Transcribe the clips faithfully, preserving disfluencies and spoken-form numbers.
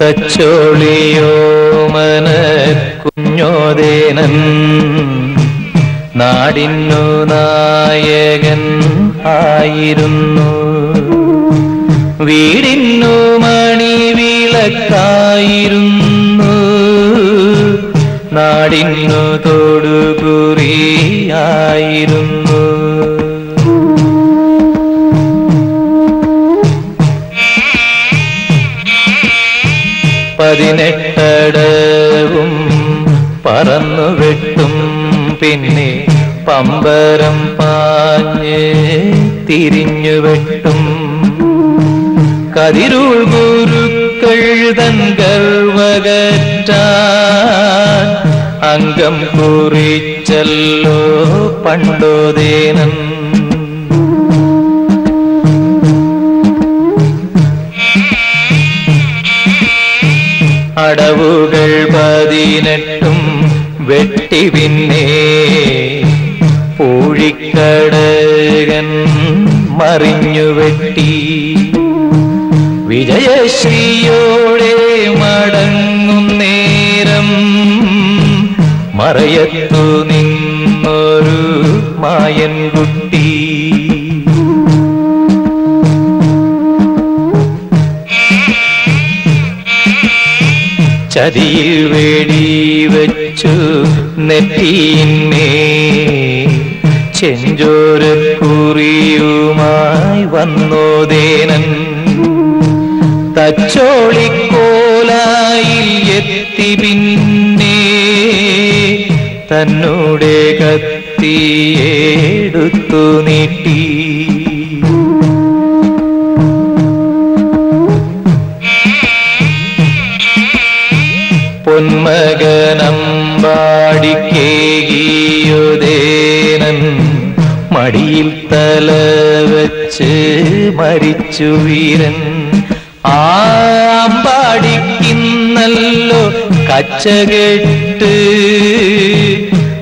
തച്ചോളിയോ മനക്കുഞ്ഞോദേനൻ നാടിന്നു നായകൻ ആയിരുന്നു വീടിന്നു മണിവിളക്കായിരുന്നു നാടിന്നു തൊടുകുറിയായിരുന്നു. പതിനെട്ടടവും പറന്നു വെട്ടും പിന്നെ പമ്പരം പാഞ്ഞ് തിരിഞ്ഞു വെട്ടും കതിരൂൾ ഗുരുക്കൾ തൻ ഗർവകറ്റാൻ അംഗം കുറിച്ചല്ലോ പണ്ടോദേനൻ. അടവുകൾ പതിനെട്ടും വെട്ടി പിന്നെ പൂഴിക്കടകൻ മറിഞ്ഞു വെട്ടി വിജയശ്രീയോടെ മടങ്ങും നേരം മറയത്തു നിന്നൊരു മായൻ കുട്ടി. ചതിയിൽ വെടിവെച്ചു നെറ്റിയിന്മേ ചെഞ്ചോരക്കുറിയുമായി വന്നോദേനൻ തച്ചോളിക്കോലായിൽ എത്തി പിന്നെ തന്നോടെ കത്തിയെടുത്തു നീട്ടി. പൊന്മകനമ്പാടിക്കേകിയുദേനൻ മടിയിൽ തല വച്ച് മരിച്ചു വീരൻ. ആ അമ്പാടിക്കുന്നല്ലോ കച്ചകെട്ട്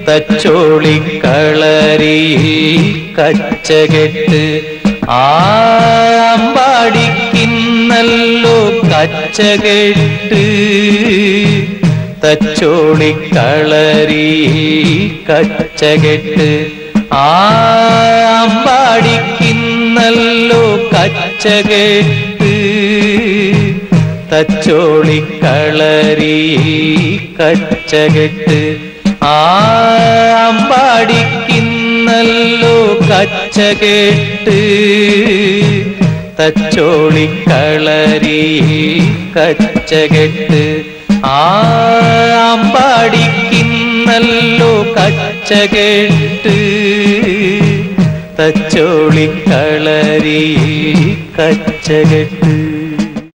തച്ചോളിക്കളരിയിൽ കച്ചകെട്ട് ആ അമ്പാടിക്കുന്നല്ലോ കച്ചകെട്ട് തച്ചോളിക്കളരിയിൽ കച്ചകെട്ട് ആ അമ്പാടിക്കുന്നല്ലോ കച്ചകെട്ട് തച്ചോളിക്കളരിയിൽ കച്ചകെട്ട് ആ അമ്പാടിക്കുന്നല്ലോ കച്ചകെട്ട് തച്ചോളിക്കളരിയിൽ കച്ചകെട്ട് ആ അമ്പാടിക്കുന്നല്ലോ കച്ചകെട്ട് തച്ചോളിക്കളരിയിൽ കച്ചകെട്ട്.